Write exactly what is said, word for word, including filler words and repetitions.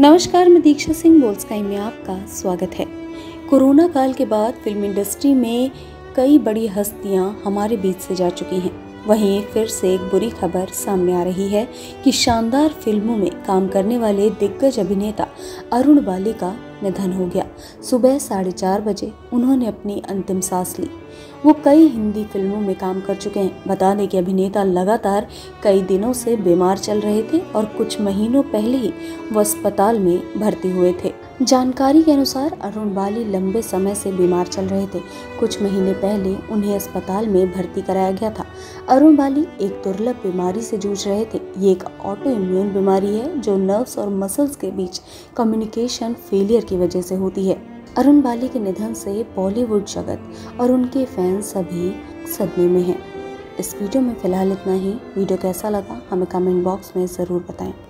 नमस्कार, मैं दीक्षा सिंह बोल स्काई में आपका स्वागत है। कोरोना काल के बाद फिल्म इंडस्ट्री में कई बड़ी हस्तियां हमारे बीच से जा चुकी हैं। वहीं फिर से एक बुरी खबर सामने आ रही है कि शानदार फिल्मों में काम करने वाले दिग्गज अभिनेता अरुण बाली का निधन हो गया। सुबह साढ़े चार बजे उन्होंने अपनी अंतिम सांस ली। वो कई हिंदी फिल्मों में काम कर चुके हैं। बता दें कि अभिनेता लगातार कई दिनों से बीमार चल रहे थे और कुछ महीनों पहले ही वो अस्पताल में भर्ती हुए थे। जानकारी के अनुसार अरुण बाली लंबे समय से बीमार चल रहे थे। कुछ महीने पहले उन्हें अस्पताल में भर्ती कराया गया था। अरुण बाली एक दुर्लभ बीमारी से जूझ रहे थे। ये एक ऑटो इम्यून बीमारी है जो नर्व्स और मसल्स के बीच कम्युनिकेशन फेलियर की वजह से होती है। अरुण बाली के निधन से बॉलीवुड जगत और उनके फैंस सभी सदमे में हैं। इस वीडियो में फिलहाल इतना ही। वीडियो कैसा लगा हमें कमेंट बॉक्स में ज़रूर बताएं।